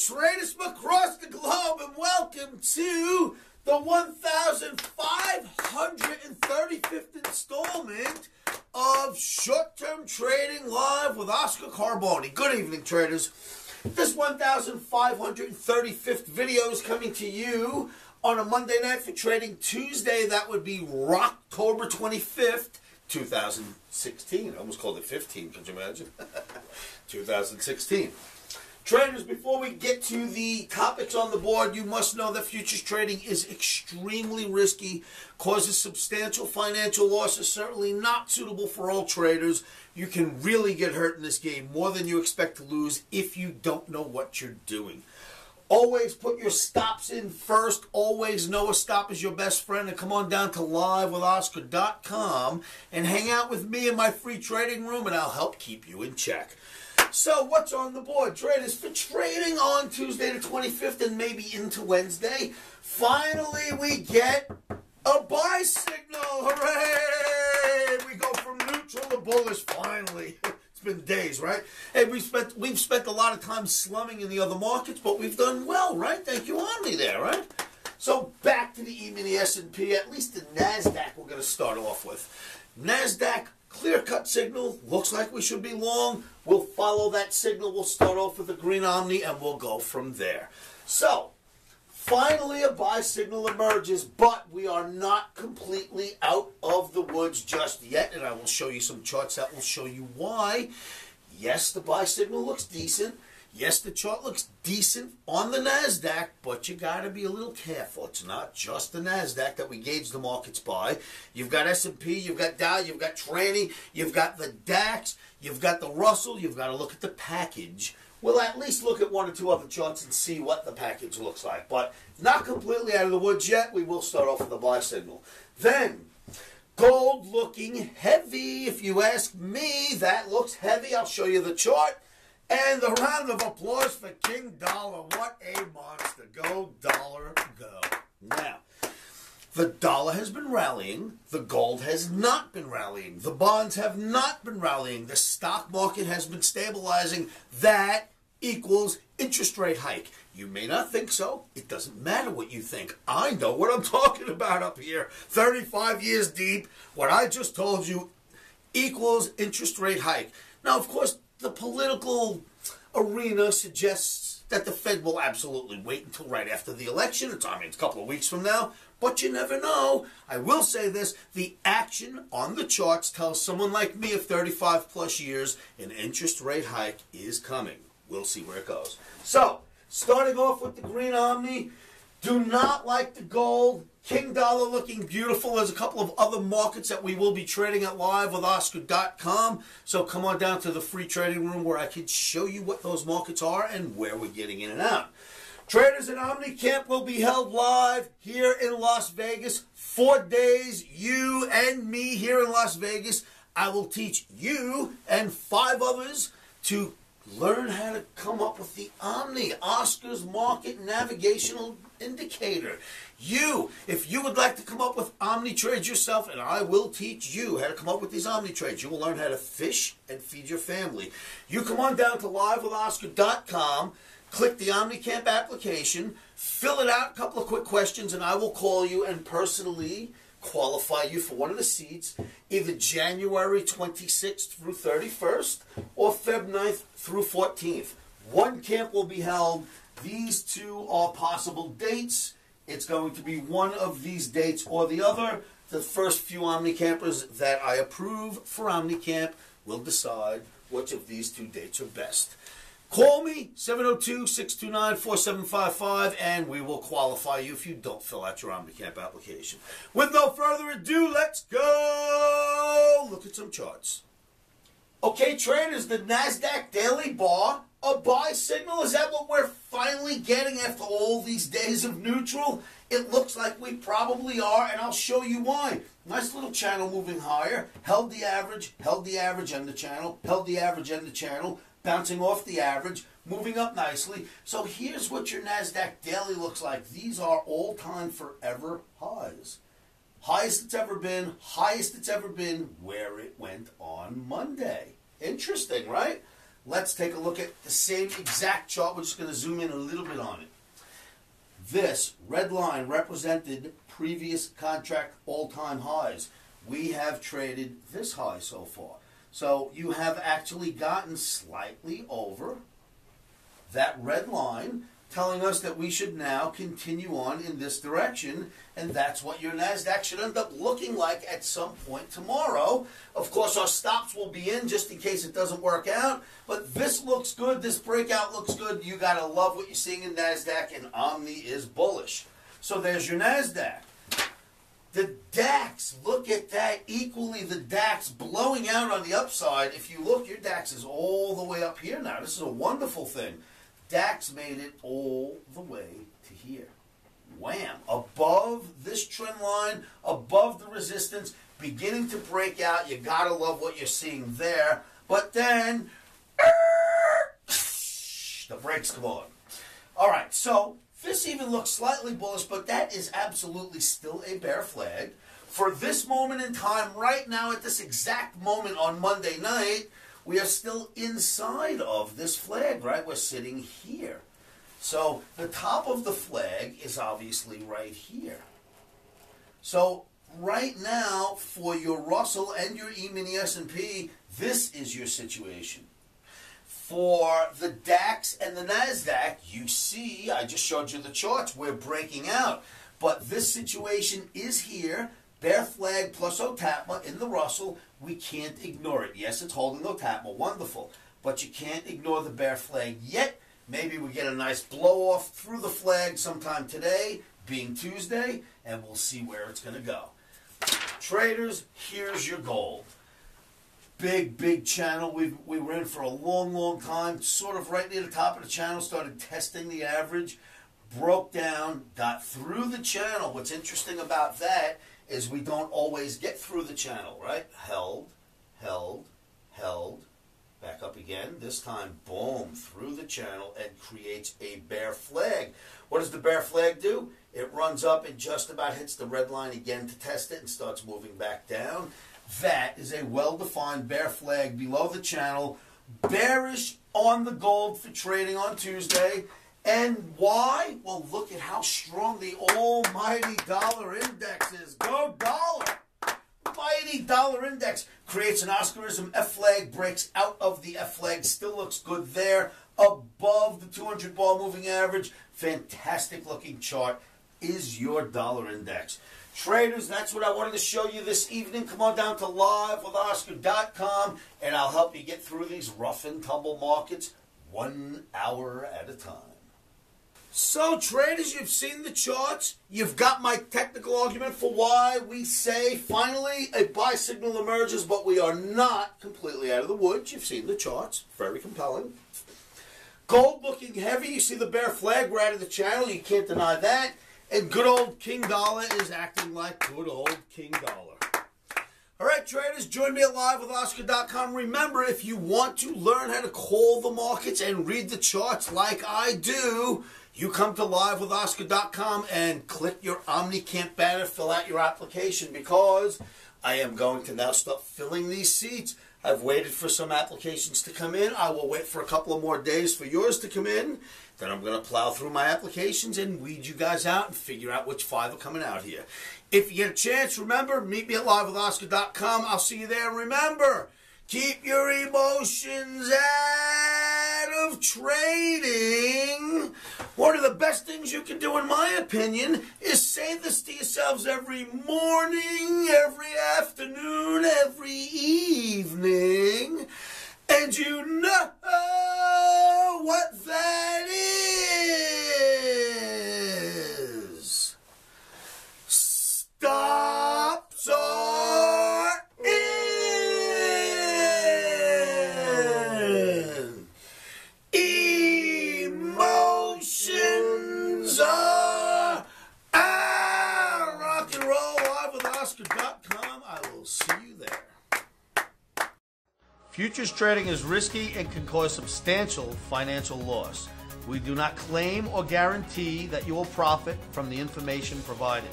traders from across the globe, and welcome to the 1,535th installment of Short-Term Trading Live with Oscar Carboni. Good evening, traders. This 1,535th video is coming to you on a Monday night for Trading Tuesday. That would be October 25th, 2016. I almost called it 15, could you imagine? 2016. Traders, before we get to the topics on the board, you must know that futures trading is extremely risky, causes substantial financial losses, certainly not suitable for all traders. You can really get hurt in this game, more than you expect to lose if you don't know what you're doing. Always put your stops in first. Always know a stop is your best friend. And come on down to LiveWithOscar.com and hang out with me in my free trading room, and I'll help keep you in check. So what's on the board, traders, for trading on Tuesday the 25th and maybe into Wednesday? Finally, we get a buy signal. Hooray! We go from neutral to bullish, finally. It's been days, right? Hey, we've spent a lot of time slumming in the other markets, but we've done well, right? Thank you, Omni, there, right? So back to the E-mini S&P, at least the Nasdaq we're going to start off with. Nasdaq, clear-cut signal. Looks like we should be long. We'll follow that signal. We'll start off with the green Omni, and we'll go from there. So, finally a buy signal emerges, but we are not completely out of the woods just yet, and I will show you some charts that will show you why. Yes, the buy signal looks decent. Yes, the chart looks decent on the NASDAQ, but you got to be a little careful. It's not just the NASDAQ that we gauge the markets by. You've got S&P, you've got Dow, you've got Tranny, you've got the DAX, you've got the Russell. You've got to look at the package. We'll at least look at one or two other charts and see what the package looks like. But not completely out of the woods yet. We will start off with a buy signal. Then, gold looking heavy. If you ask me, that looks heavy. I'll show you the chart. And a round of applause for King Dollar. What a monster. Go, dollar, go. Now, the dollar has been rallying. The gold has not been rallying. The bonds have not been rallying. The stock market has been stabilizing. That equals interest rate hike. You may not think so. It doesn't matter what you think. I know what I'm talking about up here. 35 years deep. What I just told you equals interest rate hike. Now, of course, the political arena suggests that the Fed will absolutely wait until right after the election. It's a couple of weeks from now, but you never know. I will say this, the action on the charts tells someone like me of 35 plus years an interest rate hike is coming. We'll see where it goes. So, starting off with the green Omni, do not like the gold. King Dollar looking beautiful. There's a couple of other markets that we will be trading at LiveWithOscar.com. So come on down to the free trading room where I can show you what those markets are and where we're getting in and out. Traders at OmniCamp will be held live here in Las Vegas. 4 days, you and me here in Las Vegas. I will teach you and 5 others to learn how to come up with the Omni, Oscar's Market Navigational Indicator. You, if you would like to come up with OmniTrades yourself, and I will teach you how to come up with these OmniTrades. You will learn how to fish and feed your family. You come on down to LiveWithOscar.com, click the OmniCamp application, fill it out, a couple of quick questions, and I will call you and personally qualify you for one of the seats, either January 26th through 31st or Feb 9th through 14th. One camp will be held. These two are possible dates. It's going to be one of these dates or the other. The first few OmniCampers that I approve for OmniCamp will decide which of these 2 dates are best. Call me, 702-629-4755, and we will qualify you if you don't fill out your OmniCamp application. With no further ado, let's go look at some charts. Okay, traders, the NASDAQ daily bar, a buy signal. Is that what we're finally getting after all these days of neutral? It looks like we probably are, and I'll show you why. Nice little channel moving higher. Held the average, and the channel. Held the average, and the channel. Bouncing off the average, moving up nicely. So here's what your NASDAQ daily looks like. These are all-time forever highs. Highest it's ever been, highest it's ever been where it went on Monday. Interesting, right? Let's take a look at the same exact chart. We're just going to zoom in a little bit on it. This red line represented previous contract all-time highs. We have traded this high so far. So you have actually gotten slightly over that red line, telling us that we should now continue on in this direction, and that's what your NASDAQ should end up looking like at some point tomorrow. Of course, our stops will be in just in case it doesn't work out, but this looks good, this breakout looks good. You gotta love what you're seeing in NASDAQ, and Omni is bullish. So there's your NASDAQ. The DAX, look at that, equally the DAX blowing out on the upside. If you look, your DAX is all the way up here now. This is a wonderful thing. DAX made it all the way to here. Wham! Above this trend line, above the resistance, beginning to break out. You gotta love what you're seeing there. But then, the brakes come on. All right, so this even looks slightly bullish, but that is absolutely still a bear flag. For this moment in time, right now at this exact moment on Monday night, we are still inside of this flag, right? We're sitting here. So the top of the flag is obviously right here. So right now, for your Russell and your E-mini S&P, this is your situation. For the DAX and the NASDAQ, you see, I just showed you the charts, we're breaking out. But this situation is here. Bear flag plus Otapma in the Russell, we can't ignore it. Yes, it's holding Otapma, wonderful. But you can't ignore the bear flag yet. Maybe we get a nice blow-off through the flag sometime today, being Tuesday, and we'll see where it's going to go. Traders, here's your goal. Big, big channel. We were in for a long, long time, sort of right near the top of the channel, started testing the average, broke down, got through the channel. What's interesting about that is we don't always get through the channel, right? Held, held, held, back up again. This time, boom, through the channel and creates a bear flag. What does the bear flag do? It runs up and just about hits the red line again to test it and starts moving back down. That is a well-defined bear flag below the channel. Bearish on the gold for trading on Tuesday. And why? Well, look at how strong the almighty dollar index is. Go dollar! Mighty dollar index creates an Oscarism. F flag breaks out of the F flag. Still looks good there. Above the 200 ball moving average. Fantastic looking chart is your dollar index. Traders, that's what I wanted to show you this evening. Come on down to LiveWithOscar.com and I'll help you get through these rough and tumble markets 1 hour at a time. So, traders, you've seen the charts. You've got my technical argument for why we say, finally, a buy signal emerges, but we are not completely out of the woods. You've seen the charts. Very compelling. Gold looking heavy. You see the bear flag right in the channel. You can't deny that. And good old King Dollar is acting like good old King Dollar. All right, traders, join me at LiveWithOscar.com. Remember, if you want to learn how to call the markets and read the charts like I do, you come to LiveWithOscar.com and click your OmniCamp banner, fill out your application, because I am going to now start filling these seats. I've waited for some applications to come in. I will wait for a couple of more days for yours to come in. Then I'm going to plow through my applications and weed you guys out and figure out which five are coming out here. If you get a chance, remember, meet me at LiveWithOscar.com. I'll see you there. Remember, keep your emotions out of trading. One of the best things you can do, in my opinion, is say this to yourselves every morning, every afternoon, every evening. And you know what that is. Stops are in. Emotions are out. Rock and roll. LiveWithOscar.com. I will see you there. Futures trading is risky and can cause substantial financial loss. We do not claim or guarantee that you will profit from the information provided.